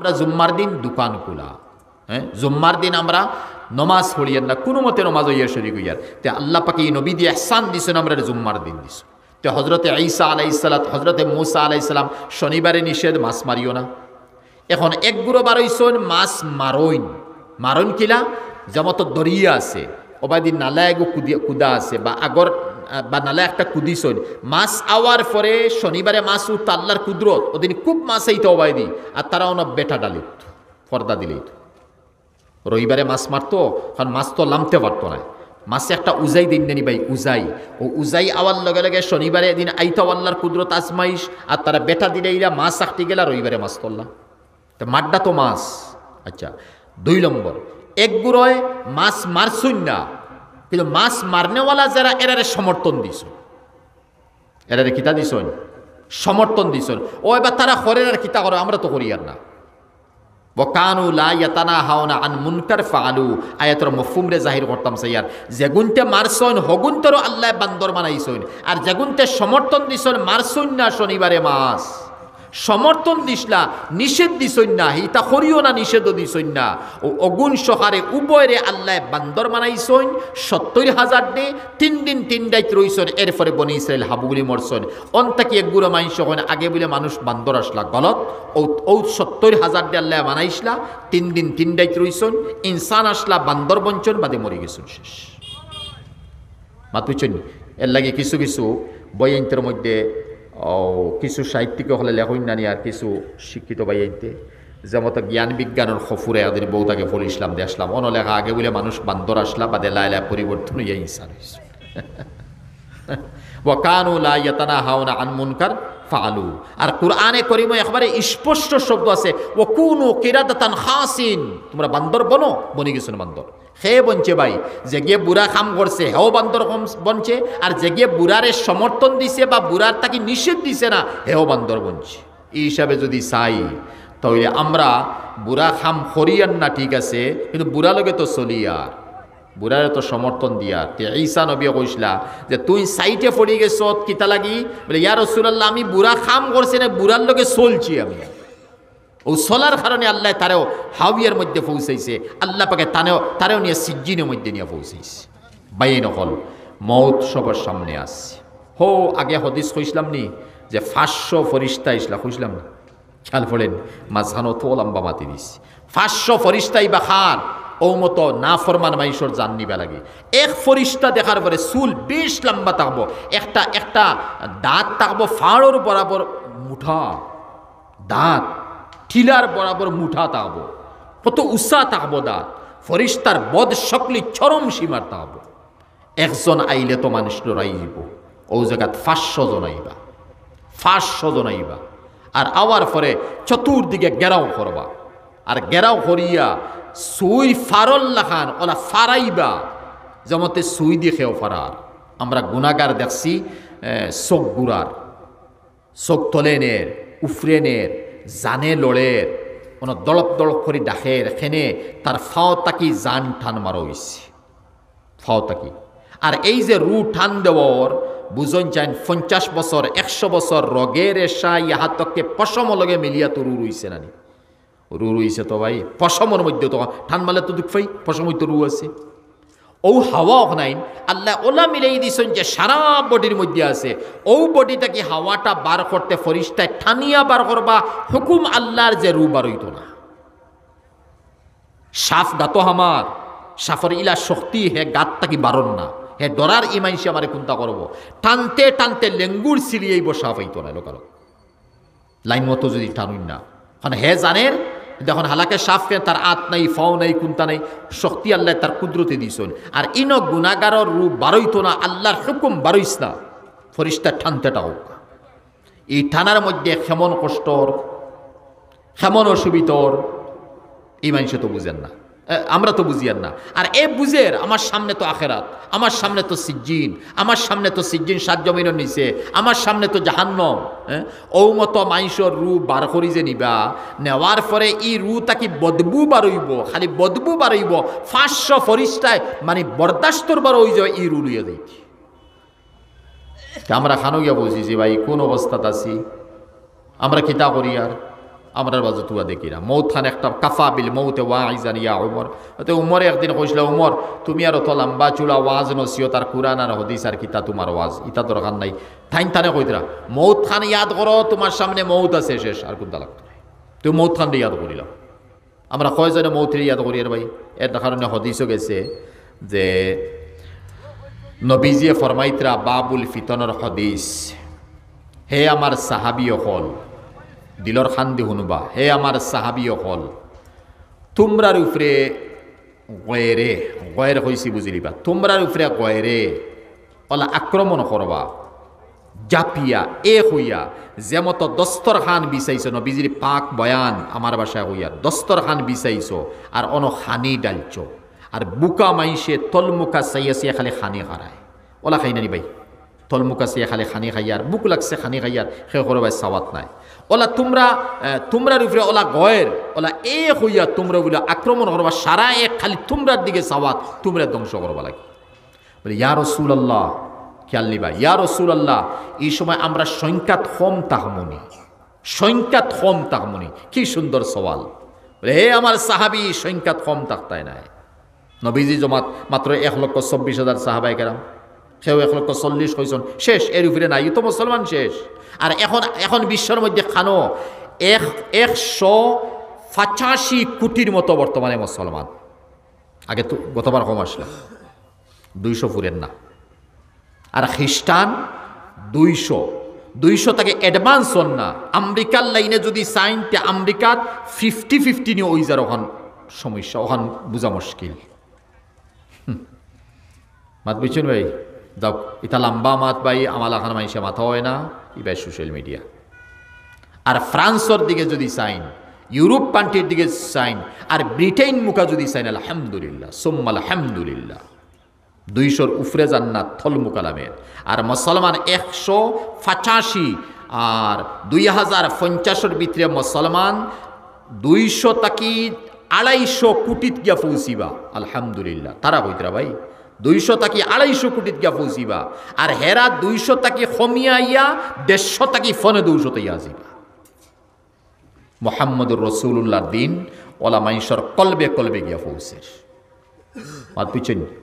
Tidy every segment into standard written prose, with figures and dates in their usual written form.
আমরা জুম্মার দিন দোকান খোলা, হ্যাঁ জুম্মার দিন আমরা নমাজ পড়িয়ার না কোনো মতে নমাজ হইয়া শরীক হইয়ার। তে আল্লাহ পাকে এই নবী দিয়ে এহসান দিছেন আমরা জুম্মার দিন দিছে। তো হজরতে ঈসা আলাইহিসসালাম হজরতে মুসা আলাইহিসসালাম শনিবারে নিষেধ মাছ মারিও না, এখন এক গুরো বার হইছেন মাছ মারইন মারণ কিলা যেমতো দরিয়া আছে ওবাদি নালা এগো কুদা আছে বা আগর বা নালা একটা কুদিছন মাছ আওয়ার পরে শনিবারে মাছ উঠ আল্লাহর কুদরত ওদিন খুব মাছ আইতো ওবাইদি আর তারা অন বেটা ডালিত ফর্দা দিলেই তো রবিবারে মাছ মারতো, কারণ মাছ তো লামতে পারতো না। মাছে একটা উজাই দিন দেনি ভাই উজাই ও উজাই আওয়ার লগে লগে শনিবারে এদিন আইতো আল্লাহর কুদরত আজমাইশ আর তারা বেটা দিলে এরা মাছ আঁকতে গেলা রবিবারে মাছ তোলা তো মাড্ডা তো মাছ। আচ্ছা 2 নম্বর এক গুড়োয় মাছ মারছুন না, কিন্তু মাছ মারনেওয়ালা যারা এরারে সমর্থন দিছ এরারে কিতা দিছ সমর্থন দিছ ও এবার তারা করে আর কিতা করে আমরা তো করি আর না। ওয়াকানু লা ইয়াতানাহাউনা আন মুনকার ফাআলু আয়াতের মফহুম রে জাহির করতাম সাইয়ার যেগুনতে মারছন হগুনতর আল্লাহ বান্দর বানাইছন আর যেগুনতে সমর্থন দিছন মারছন না শনিবারে মাছ সমর্থন দিসলা নিষেধ দিছন না হিতা করিও না নিষেধও দিছন না ও অগুণ সহারে উভয়রে আল্লাহ বান্দর বানাইছন 70,000 ডে 3 দিন 3 রাত রইছন। এরপরে বনি ইসরাইল হাবুগুলি মরছন অন্তাকি এক গুড়ো মাইন সহন আগে বলে মানুষ বান্দর আসলা গলত ও 70,000 ডে আল্লাহ বানাইছলা 3 দিন 3 রাত রইছন ইনসান আসলা বান্দর বঞ্চন বাদে মরে গেছন শেষ মাতুছন। এর লাগে কিছু কিছু বইয়ের মধ্যে ও কিছু সাহিত্যিক হলে লেখইন নানি আর কিছু শিক্ষিত বাইতে যেমন জ্ঞান বিজ্ঞানের খফুরে আদের বউ তাকে ফল ইসলাম দিয়ে আসলাম অন লেখা আগে বলে মানুষ বান্দর আসলা বা দে লাইলা পরিবর্তন হইয়া ইনসান হয়েছে। ওয়াকানু লা ইয়াতানাহাউনা আন মুনকার ফাআলু আর কুরআনে করিমে একবারে স্পষ্ট শব্দ আছে ওয়াকুনু কিরাদাতান খাসিন তোমরা বান্দর বনো বনি গেছো বান্দর হে বনছে ভাই যে গিয়ে বুড়া খাম করছে হেও বান্দর বনছে আর যে গিয়ে বুড়ারে সমর্থন দিছে বা বুড়ার তাকে নিষেধ দিছে না হেও বান্দর বনছে। এই হিসাবে যদি চাই তাহলে আমরা বুড়া খাম করিয়ান না ঠিক আছে কিন্তু বুড়া লগে তো চলিয়ার বুড়ারে তো সমর্থন দিয়া। তে ঈসা নবীয়ে কইসলা যে তুই সাইটে পড়ি গেছ কিতা লাগি বলে ইয়া রাসূলুল্লাহ আমি বুড়া খাম করছি না বুড়ার লগে চলছি আমি ও চলার কারণে আল্লাহ তারেও হাওয়ার মধ্যে পৌঁছাইছে আল্লাহ পাকে তারেও নিয়ে সিজ্জিনের মধ্যে নিয়ে পৌঁছাইছে। বাইয়ে নকল মৌত সবার সামনে আসছে হো আগে হদিস কইসলাম নি যে 500 ফরিস্তা ইসলা কইসলাম না খেয়াল পড়েন মাঝখানো তো লম্বা মাতি দিস 500 ফরিস্তাই বা খান ও মতো না ফরমান মাইশর জান নিবা লাগে। এক ফরিস্তা দেখার পরে চুল বেশ লম্বা থাকবো একটা একটা দাঁত থাকবো ফাড়োর বরাবর মুঠা দাঁত ঠিলার বরাবর মুঠা থাকবো কত উৎসাহ থাকবো দাঁত ফরিস্তার বদ সকলি চরম সীমার থাকবো একজন আইলে তো মানুষ লড়াই দিব ও জায়গাত 500 জন আইবা 500 জন আইবা আর আওয়ার পরে চতুর্দিকে গেরাও করবা আর গেরাও করিয়া সুই ফারল্লা খান ওলা ফারাইবা যেমতে সুই দিয়ে খেয়েও ফারার আমরা গুণাগার দেখছি চোখ গুড়ার চোখ তলেনের উফরেনের জানে লড়ের ওনার দলপ দলপ করে ডাকের খেনে তার ফাও তাকি জান ঠান মারা হয়েছে ফাও তাকি আর এই যে রু ঠান দেওয়ার বুঝন চান 50 বছর 100 বছর রগের এসা ইহাতকে পশম লগে মিলিয়া তো রু রইছে না রু রইছে তো ভাই পশমর মধ্যে তো ঠান মালে তো দুঃখ পশম তো রু আছে ও হাওয়া নাই আল্লাহ ওলা মিলাই দিছেন যে সারা বডির মধ্যে আছে ও বডিটাকে হাওয়াটা বার করতে ফরিস্তায় ঠানিয়া বার করবা হুকুম আল্লাহর যে রু বার হইত না সাফ গাত হামার সাফর ইলা শক্তি হে গাতটাকে বারণ না হে ডরার ইমাইনসি আমারে কুন্তা করবো টানতে টানতে লেঙ্গুর সিরিয়েই বসা পাইত না লোকালো লাইন মতো যদি টানুন না কারণ হে জানেন যখন হালাকে সাফ কেন তার আত নাই ফাও নাই কুন্তা নাই শক্তি আল্লাহ তার কুদরতে দিয়েছেন আর ইনো গুণাগারর রূপ বারইত না আল্লাহর হুকুম বারইস না ফরিস্তার ঠানতেটা হোক এই ঠানার মধ্যে কেমন কষ্টর কেমন অসুবিধর এই মানুষে তো বুঝেন না আমরা তো বুঝিয়ান না আর এ বুঝের আমার সামনে তো আখেরাত আমার সামনে তো সিজ্জিন আমার সামনে তো সিজ্জিন 7 জমিনের নিচে আমার সামনে তো জাহান্নম হ্যাঁ ও মতো মাইশর রু বার করি যে নিবা নেওয়ার পরে ই রু তাকে বদবু বারইব খালি বদবু বারইব 500 ফরিস্তায় মানে বরদাস্তর বার ওই যে ই রু লইয়া দেখি আমরা খানো গিয়া বুঝি যে ভাই কোন অবস্থাত আছি আমরা কিতা করি আর আমরার বাজে তুয়া দেখি না। মৌত খান একটা কাফা বিল মৌতে ওয়াইজান ইয়া উমর, তো উমরে একদিন কইছিল উমর তুমি আর তো লম্বা চুলা ওয়াজ নসিহত আর কুরআন আর হাদিস আর কিতা তোমার ওয়াজ ইতা দরকার নাই। থাইন থানে কইতরা মৌত খান ইয়াদ করো, তোমার সামনে মৌত আছে শেষ আর কুদ্দা লাগতো না, তুমি মৌত খান ইয়াদ করিলাম। আমরা কয়জনে মৌতের ইয়াদ করি আর ভাই? এর কারণে হাদিসও গেছে যে নবীজিয়ে ফরমাইতরা বাবুল ফিতনর হাদিস, হে আমার সাহাবিও হল দিলর খান্দি শুনবা, হে আমার সাহাবিও হল তোমরার উপরে গয়েরে গয়ের হয়েছি বুঝিলিবা, তোমরার উপরে গয়েরে ওলা আক্রমণ করবা জাপিয়া এ হইয়া যেমত দস্তর খান বিচাইছ, নবীজির পাক বয়ান আমার বাসায় হইয়া দস্তর খান বিচাইছ আর অন খানি ডালছ আর বুকা মাইসে তলমুকা চাইয়া খালি খানি হারায়। ওলা খাই নানি ভাই, তলমুকা চাইয়া খালি খানি খাইয়ার বুক লাগছে খানি খাইয়ার সে করবাই সাওয়াত নাই। ওলা তোমরার উপরে ওলা গয়ের ওলা এ হইয়া তোমরা বলে আক্রমণ করবা সারা এক খালি তোমরার দিকে সাওয়াত, তোমরা ধ্বংস করবা লাগে। বলে ইয়া রাসূলুল্লাহ, খেয়াল নিবা, ইয়া রাসূলুল্লাহ এই সময় আমরা সংখ্যাত কম তাহমনি, সংখ্যাত কম তাহমনি। কি সুন্দর সওয়াল। বলে হে আমার সাহাবি সংখ্যাত কম তাকতায় নাই, নবীজি জমাত মাত্র 1,26,000 সাহাবায়ে কেরাম, সেও 1,40,000 কইছেন শেষ, এর উপরে নাই তো মুসলমান শেষ। আর এখন এখন বিশ্বের মধ্যে খানো 185 কোটির মতো বর্তমানে মুসলমান, আগে তো গতবার কম আসলে 200 ফুরেন না। আর খ্রিস্টান 200 তাকে অ্যাডভান্স হন না, আমেরিকার লাইনে যদি সাইনটা আমেরিকার 50-50 নিয়ে ওই যার ওখান সমস্যা, ওখান বোঝা মুশকিল। মাত বুঝছেন ভাই? যাও এটা লম্বা মাত ভাই, আমার এখন মানুষে মাথা হয় না এবার সোশ্যাল মিডিয়া। আর ফ্রান্সর দিকে যদি সাইন, ইউরোপ কান্ট্রির দিকে সাইন, আর ব্রিটেন মুখা যদি সাইন, আলহামদুলিল্লাহ সুম্মা আলহামদুলিল্লাহ। 200 উফরে জান্নাত থল মুকালামের। আর মুসলমান 185 আর 2050 ভিতরে মুসলমান 200 তাকি 250 কোটিত গিয়া পৌঁছিবা আলহামদুলিল্লাহ। তারা কইতরা ভাই 200 তাকি 250 কোটিত গিয়া পৌঁছিবা, আর হেরা 200 তাকি খমিয়া ইয়া 150 তাকি ফনে 200 তে আসিবা। মুহাম্মদুর রাসূলুল্লাহর দিন ওলা মাইশর কলবে কলবে গিয়া পৌঁছে।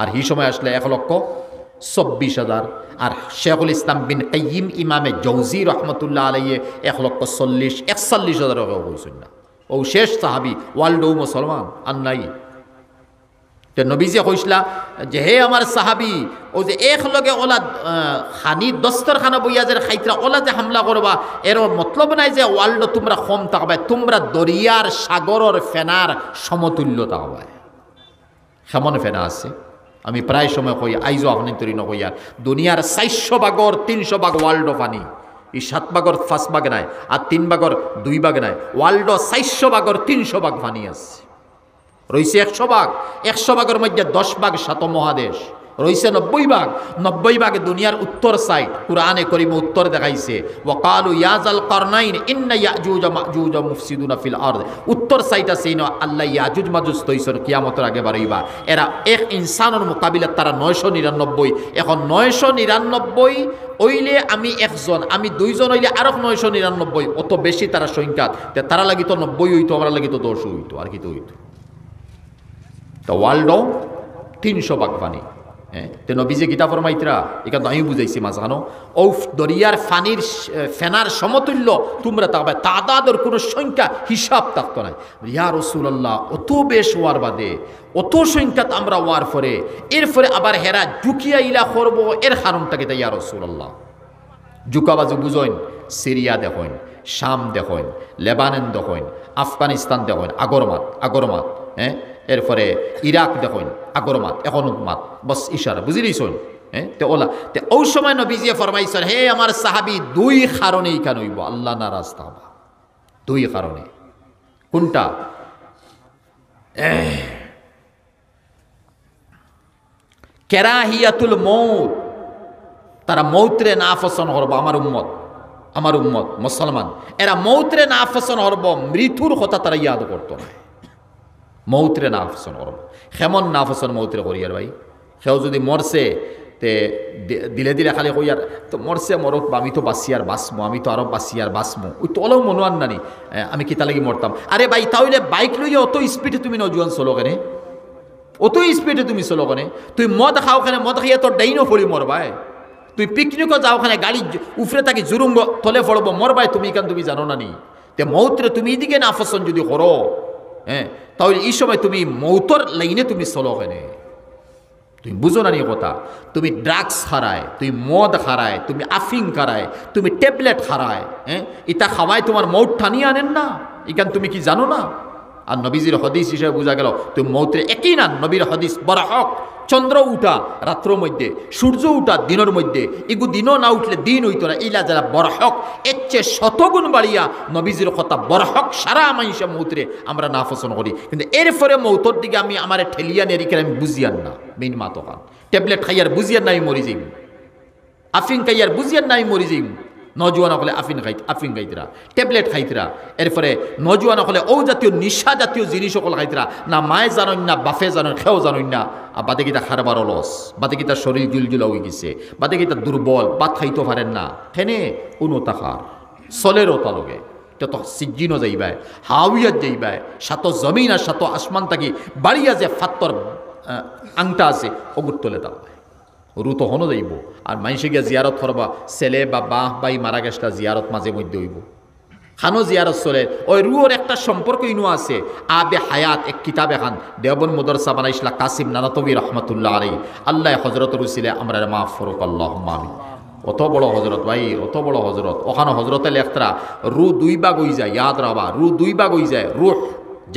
আর এই সময় আসলে 1,26,000। আর শেখুল ইসলাম বিন কাইয়িম ইমামে জৌজি রহমতুল্লাহ আলাইহি 1,40,000-41,000 বলছেন না, ও শেষ সাহাবি ওয়ার্ল্ড মুসলমান আর নাই। তো নবীজি কইছিলা যে হে আমার সাহাবি, ও যে একলগে ওলা খানি দস্তরখানা বইয়া যে খাইতরা ওলা যে হামলা করবা এর মতলব নাই যে ওয়ার্ল্ড তোমরা কম থাকবে, তোমরা দরিয়ার সাগরের ফেনার সমতুল্য থাকবে। সামনে ফেনা আছে, আমি প্রায় সময় কই আইজো আফনিন্তরী নকইয়ার দুনিয়ার 400 ভাগর 300 ভাগ ওয়ার্ল্ড পানি, এই 7 ভাগর 5 ভাগ নাই আর 3 ভাগর 2 ভাগ নাই, ওয়ার্ল্ড 400 ভাগর 300 ভাগ পানি আছে। রয়েছে 100 ভাগ, 100 ভাগের মধ্যে 10 ভাগ সাত মহাদেশ, রয়েছে 90 ভাগ, 90 ভাগে দুনিয়ার উত্তর সাইড। কুরআনে করিমে উত্তর দেখাইছে ওয়াকালু ইয়াজাল কারনাইন ইন্না ইয়াজুজ মাজুজ মুফসিদুনা ফিল আরদ। উত্তর সাইড আছে ইনো আল্লাহ ইয়াজুজ মাজুজ তৈসর কিয়ামতের আগে বাড়াইবা, এরা এক ইনসানের মোকাবিলা তারা 999। এখন 999 হইলে আমি একজন, আমি দুইজন হইলে আরো 999, অত বেশি তারা সংখ্যা। তারা লাগিত 90 হইতো, আমরা লাগিত 10 হইতো, আর কিতো হইতো। তো ওয়ার্ল্ডও 300 ভাগ পানি। হ্যাঁ, তো নবীজি গীতা ফরমাইতরা, এটা তো আমি বুঝাইছি মাঝখানো, ওফ দরিয়ার ফানির ফেনার সমতুল্য তোমরা তাকবা, তাদাদের কোনো সংখ্যা হিসাব থাকতো না। ইয়া রাসূলুল্লাহ, অত বেশ ওয়ার বাদে অত সংখ্যাত আমরা ওয়ার পরে এরপরে আবার হেরা ঢুকিয়া ইলা করব, এর কারণটাকে তো ইয়া রাসূলুল্লাহ জুকাবাজু বুঝইন। সিরিয়া দেখইন, শাম দেখইন, লেবানন দেখইন, আফগানিস্তান দেখইন, আগরমাত আগরমাত, হ্যাঁ, এরপরে ইরাক দেখুন আগরমাত, এখন মাত বস ইশারা বুঝিলিস। হ্যাঁ, তো ওলা তে ও সময় নবীজিয়ে ফরমাইছেন হে আমার সাহাবি, দুই কারণে ইখান হইব আল্লাহ নারাজ তাবা, দুই কারণে। কোনটা? কেরাহিয়াতুল মৌত, তারা মৌতরে না ফসন করব। আমার উম্মত মুসলমান এরা মৌতরে না ফসন করব, মৃত্যুর কথা তারা ইয়াদ করতো না, মৌতরে না ফসন করব। খেমন না ফসন মৌতরে করিয়ার ভাই, সেও যদি মরছে দিলে দিলে খালি কই আর তো মরছে মরক বা আমি তো বাসি আর বাসমো, আমি তো আরো বাসি আর বাসমো, ওই তো অলও মনোয়ান নানি আমি কি তালে কি মরতাম। আরে ভাই তাহলে বাইক লইয়ে অত স্পিডে তুমি নজওয়ান চলো কেনে, অত স্পিডে তুমি চলো কেনে? তুই মদ খাও কেনে, মদ খাইয়া তোর ডাইনও ফলি মরবাই। তুই পিকনিকও যাও কেনে, গাড়ি উফরে থাকি জুরুঙ্গ তলে ফলব মরবাই। তুমি কেন তুমি জানো না নি তে মৌত্রে তুমি এদিকে না ফসন যদি করো, হ্যাঁ তাহলে এই সময় তুমি মৌতর লাইনে তুমি চলো কেনে? তুমি বুঝো না নিয়ে কথা। তুমি ড্রাগস খারায়, তুমি মদ খারায়, তুমি আফিং খারায়, তুমি ট্যাবলেট খারায়, হ্যাঁ এটা খাওয়ায় তোমার মৌত টানিয়ে আনেন না, এখান তুমি কি জানো না? আর নবীজির হদিস হিসেবে বোঝা গেল তুমি মৌতে একই না। নবীর হদিস বড় হক, চন্দ্র উঠা রাত্রর মধ্যে, সূর্য উঠা দিনের মধ্যে, এগু দিনও না উঠলে দিন হইতো না, এলা যারা বড় হক এর চেয়ে শতগুণ বাড়িয়া নবীজির কথা বড় হক সারা মাইসা মৌতরে আমরা না ফসন করি। কিন্তু এরপরে মৌতর দিকে আমি আমার ঠেলিয়া নিয়ে রেখে আমি বুঝিয়ান না মেইন মা তখন ট্যাবলেট খাইয়ার বুঝিয়ান না আমি মরি যাই, আফিন খাইয়ার বুঝিয়ান না আমি মরি যাই। নজওয়ান হলে আফিং খাইতরা, ট্যাবলেট খাইতরা, এরপরে নজওয়ান হলে ও জাতীয় নিশা জাতীয় জিনিস সকল খাইতরা, না মায়ে জানই না বাফে জানই খেও জানই না। আর বাদে কিতা খারবার অলস, বাদে কিতা শরীর জুলজুলা হয়ে গেছে, বাদে কিতা দুর্বল, বাদ খাইতে পারেন না, হেনে অনুতা খার চলেরও তালগে যত সিজিনও যাইবায়, হাউইয়াত যাইবায়, সাত জমিন আর সাত আসমান থাকি বাড়িয়া যে ফাত্তর আংটা আছে অগুর তোলে দাও রু তখনও যাইব। আর মানুষে গিয়া জিয়ারত করবা, ছেলে বা বাহ বাই মারা গেছটা জিয়ারত মাঝে মধ্যে হইব, খানো জিয়ারত চলে। ওই রুওর একটা সম্পর্ক ইনো আছে আবে হায়াত, এক কিতাব এখান দেওবন মদরসা বানাইসলা কাসিম নানাতবী রহমতুল্লাহ আলাই, আল্লাহ হজরত রুসিলে আমরা মাফ ফরক আল্লাহ মামি। অত বড় হজরত ভাই, অত বড় হজরত, ওখানো হজরতে লেখতরা রু দুই বাগ হয়ে যায়, ইয়াদ রাবা রু দুই বাগ হয়ে যায়, রুহ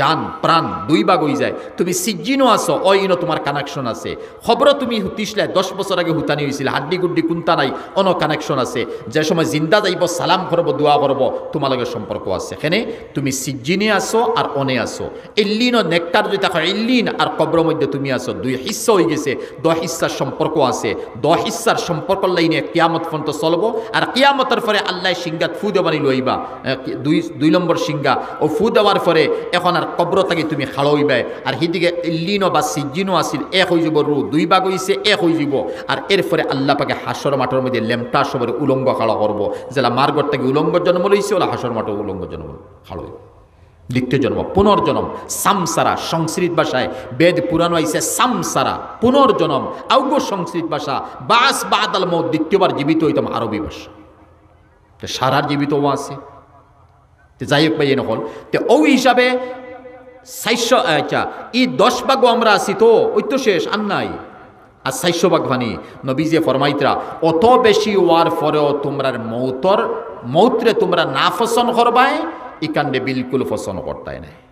জান প্রাণ দুই ভাগ হয়ে যায়। তুমি সিজিনও আসো, অইনো তোমার কানেকশন আছে, খবরও তুমি হুতিসলে 10 বছর আগে হুতানি হয়েছিল, হাড্ডি গুড্ডি কুন্তা নাই, অন কানেকশন আছে। যে সময় জিন্দা যাইব সালাম করব দোয়া করব তোমার লগে সম্পর্ক আছে। এখানে তুমি সিজিনে আসো আর অনে আসো, এল্লিনও নেকটার যদি থাকো এল্লিন আর কবর মধ্যে তুমি আসো, দুই হিস্সা হয়ে গেছে, 10 হিস্সার সম্পর্ক আছে, 10 হিস্সার সম্পর্ক লাইনে কিয়ামত পর্যন্ত চলবো। আর কিয়ামতের পরে আল্লাহ সিংহাত ফু দেওয়ানি লইবা, 2 নম্বর সিংহা ও ফু দেওয়ার পরে এখন আর কব্র থাকি তুমি খাড়ইবাই। আর সেদিকে লিনো বা সিজিনো আসিল এক হয়ে যাব, রু দুই ভাগ হয়েছে এক হয়ে যাব। আর এরপরে আল্লাহ পাকে হাসর মাঠের মধ্যে লেমটা সবার উলঙ্গ খাড়া করবো, যেটা মার্গর থেকে উলঙ্গ জন্ম লইছে ওলা হাসর মাঠে উলঙ্গ জন্ম খাড়ই, দ্বিতীয় জন্ম পুনর্জন্ম। সামসারা সংস্কৃত ভাষায় বেদ পুরানো আইসে সামসারা পুনর্জন্ম, আউগ সংস্কৃত ভাষা বাস বাদাল মত দ্বিতীয়বার জীবিত হইতাম আরবি ভাষা, সারার জীবিত হওয়া আছে। যাই হোক ভাই, এ নকল তো ও হিসাবে 400 ই 10 ভাগও আমরা আছি, তো ওই তো শেষ আর নাই। আর 400 ভাগ ভানি নবীজে ফরমাইতরা অত বেশি ওয়ার পরেও তোমরার মৌতরে তোমরা না ফসন করবায়, ইকান্ডে বিলকুল ফসন করতাই নাই।